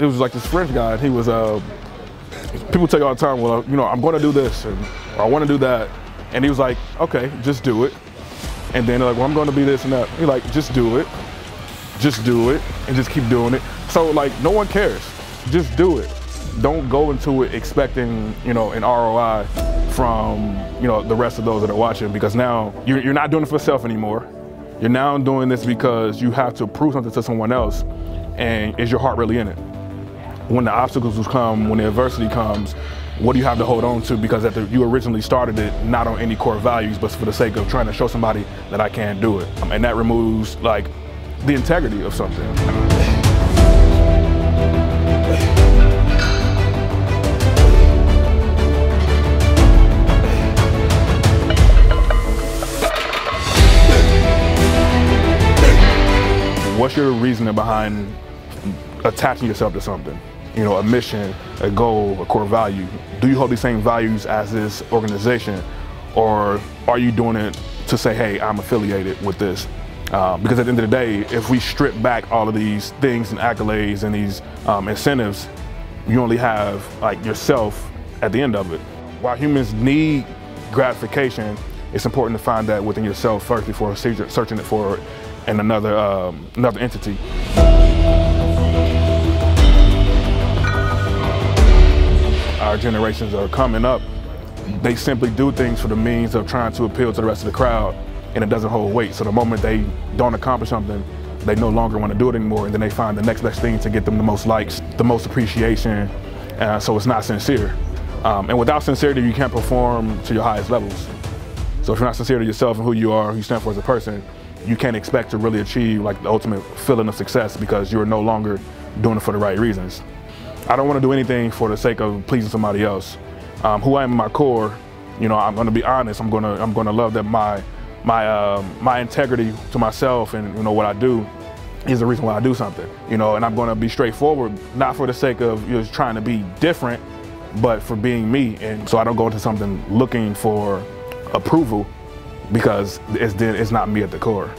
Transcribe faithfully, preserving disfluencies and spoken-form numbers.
It was like this French guy, and he was, uh, people tell you all the time, well, you know, I'm gonna do this, and or I wanna do that. And he was like, okay, just do it. And then they're like, well, I'm gonna be this and that. He's like, just do it, just do it, and just keep doing it. So like, no one cares, just do it. Don't go into it expecting, you know, an R O I from, you know, the rest of those that are watching, because now you're, you're not doing it for yourself anymore. You're now doing this because you have to prove something to someone else, and is your heart really in it? When the obstacles come, when the adversity comes, what do you have to hold on to? Because after you originally started it, not on any core values, but for the sake of trying to show somebody that I can do it. And that removes like the integrity of something. What's your reasoning behind attaching yourself to something? You know, a mission, a goal, a core value. Do you hold these same values as this organization, or are you doing it to say, hey, I'm affiliated with this? Uh, because at the end of the day, if we strip back all of these things and accolades and these um, incentives, you only have like yourself at the end of it. While humans need gratification, it's important to find that within yourself first before searching it for and another, um, another entity. Our generations that are coming up, they simply do things for the means of trying to appeal to the rest of the crowd, and it doesn't hold weight. So the moment they don't accomplish something, they no longer want to do it anymore, and then they find the next best thing to get them the most likes, the most appreciation, uh, so it's not sincere. Um, and without sincerity, you can't perform to your highest levels. So if you're not sincere to yourself and who you are, who you stand for as a person, you can't expect to really achieve like the ultimate feeling of success, because you're no longer doing it for the right reasons. I don't want to do anything for the sake of pleasing somebody else. Um, who I am in my core, you know, I'm going to be honest. I'm going to I'm going to love that my my um, my integrity to myself and, you know, what I do is the reason why I do something. You know, and I'm going to be straightforward, not for the sake of you know, trying to be different, but for being me. And so I don't go into something looking for approval, because it's, then it's not me at the core.